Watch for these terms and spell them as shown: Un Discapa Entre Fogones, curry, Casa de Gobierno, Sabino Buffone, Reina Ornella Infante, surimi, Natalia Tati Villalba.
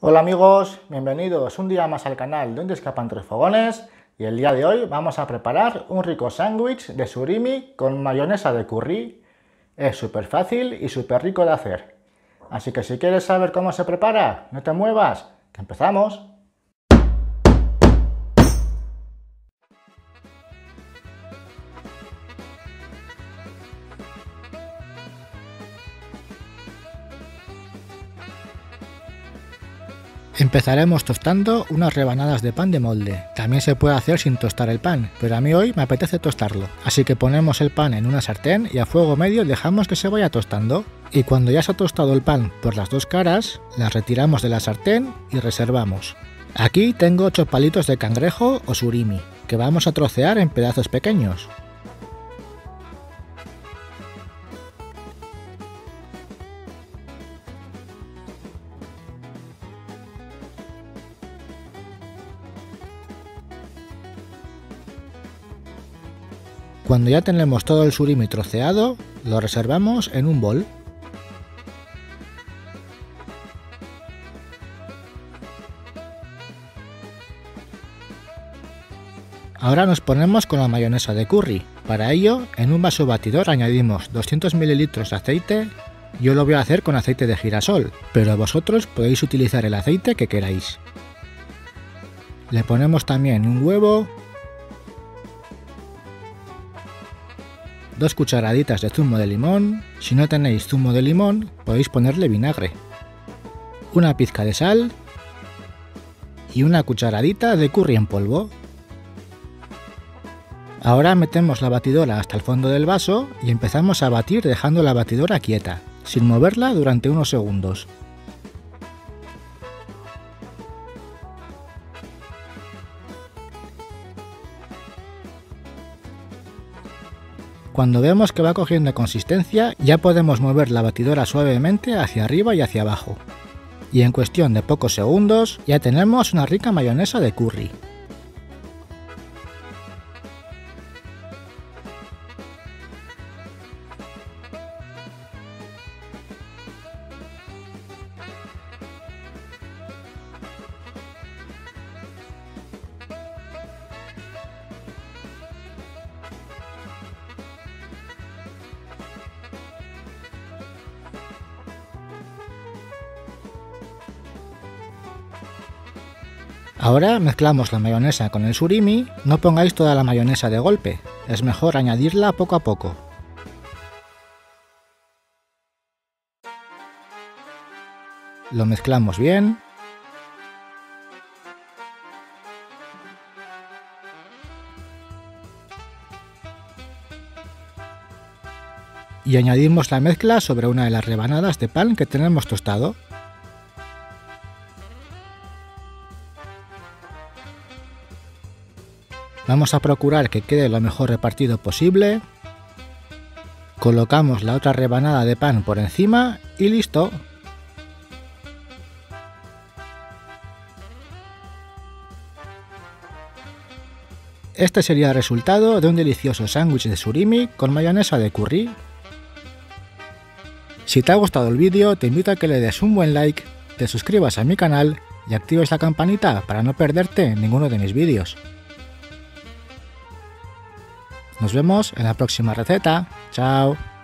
Hola amigos, bienvenidos un día más al canal de Un Discapa Entre Fogones, y el día de hoy vamos a preparar un rico sándwich de surimi con mayonesa de curry. Es súper fácil y súper rico de hacer. Así que si quieres saber cómo se prepara, no te muevas, que empezamos. Empezaremos tostando unas rebanadas de pan de molde. También se puede hacer sin tostar el pan, pero a mí hoy me apetece tostarlo. Así que ponemos el pan en una sartén y a fuego medio dejamos que se vaya tostando. Y cuando ya se ha tostado el pan por las dos caras, las retiramos de la sartén y reservamos. Aquí tengo 8 palitos de cangrejo o surimi, que vamos a trocear en pedazos pequeños. Cuando ya tenemos todo el surimi troceado, lo reservamos en un bol. Ahora nos ponemos con la mayonesa de curry. Para ello, en un vaso batidor añadimos 200 ml de aceite. Yo lo voy a hacer con aceite de girasol, pero vosotros podéis utilizar el aceite que queráis. Le ponemos también un huevo, 2 cucharaditas de zumo de limón, si no tenéis zumo de limón podéis ponerle vinagre, una pizca de sal y una cucharadita de curry en polvo. Ahora metemos la batidora hasta el fondo del vaso y empezamos a batir dejando la batidora quieta, sin moverla durante unos segundos. Cuando vemos que va cogiendo consistencia, ya podemos mover la batidora suavemente hacia arriba y hacia abajo. Y en cuestión de pocos segundos, ya tenemos una rica mayonesa de curry. Ahora mezclamos la mayonesa con el surimi. No pongáis toda la mayonesa de golpe, es mejor añadirla poco a poco. Lo mezclamos bien. Y añadimos la mezcla sobre una de las rebanadas de pan que tenemos tostado. Vamos a procurar que quede lo mejor repartido posible. Colocamos la otra rebanada de pan por encima y listo. Este sería el resultado de un delicioso sándwich de surimi con mayonesa de curry. Si te ha gustado el vídeo, te invito a que le des un buen like, te suscribas a mi canal y actives la campanita para no perderte ninguno de mis vídeos. Nos vemos en la próxima receta. ¡Chao!